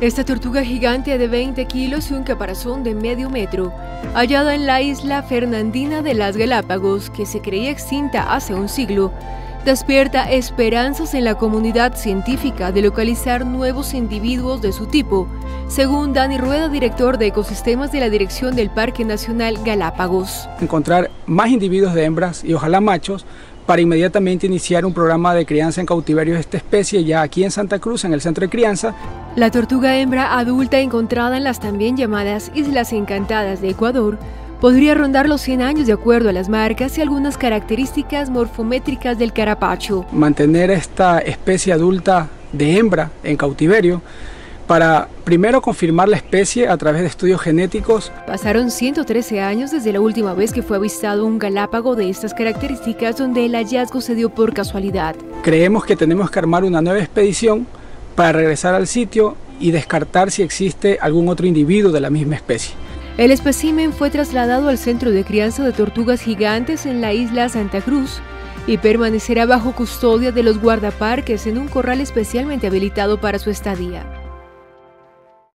Esta tortuga gigante de 20 kilos y un caparazón de medio metro, hallada en la isla Fernandina de las Galápagos, que se creía extinta hace un siglo, despierta esperanzas en la comunidad científica de localizar nuevos individuos de su tipo, según Dani Rueda, director de Ecosistemas de la Dirección del Parque Nacional Galápagos. Encontrar más individuos de hembras y ojalá machos para inmediatamente iniciar un programa de crianza en cautiverio de esta especie ya aquí en Santa Cruz, en el Centro de Crianza. La tortuga hembra adulta encontrada en las también llamadas Islas Encantadas de Ecuador podría rondar los 100 años de acuerdo a las marcas y algunas características morfométricas del carapacho. Mantener esta especie adulta de hembra en cautiverio para primero confirmar la especie a través de estudios genéticos. Pasaron 113 años desde la última vez que fue avistado un galápago de estas características donde el hallazgo se dio por casualidad. Creemos que tenemos que armar una nueva expedición para regresar al sitio y descartar si existe algún otro individuo de la misma especie. El espécimen fue trasladado al Centro de Crianza de Tortugas Gigantes en la isla Santa Cruz y permanecerá bajo custodia de los guardaparques en un corral especialmente habilitado para su estadía.